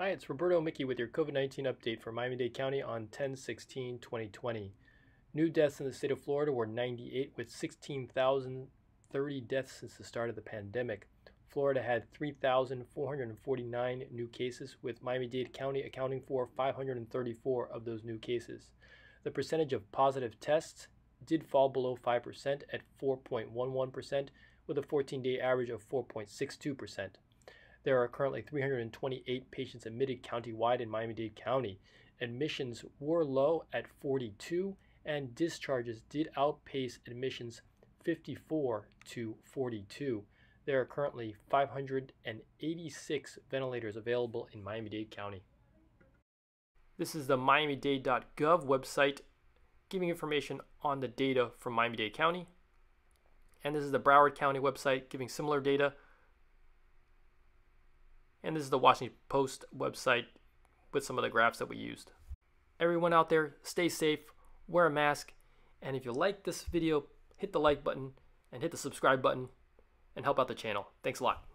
Hi, it's Roberto Miki with your COVID-19 update for Miami-Dade County on 10/16/2020. New deaths in the state of Florida were 98, with 16,030 deaths since the start of the pandemic. Florida had 3,449 new cases, with Miami-Dade County accounting for 534 of those new cases. The percentage of positive tests did fall below 5% at 4.11%, with a 14-day average of 4.62%. There are currently 328 patients admitted countywide in Miami-Dade County. Admissions were low at 42, and discharges did outpace admissions 54-42. There are currently 586 ventilators available in Miami-Dade County. This is the miamidade.gov website giving information on the data from Miami-Dade County. And this is the Broward County website giving similar data. And this is the Washington Post website with some of the graphs that we used. Everyone out there, stay safe, wear a mask, and if you like this video, hit the like button and hit the subscribe button and help out the channel. Thanks a lot.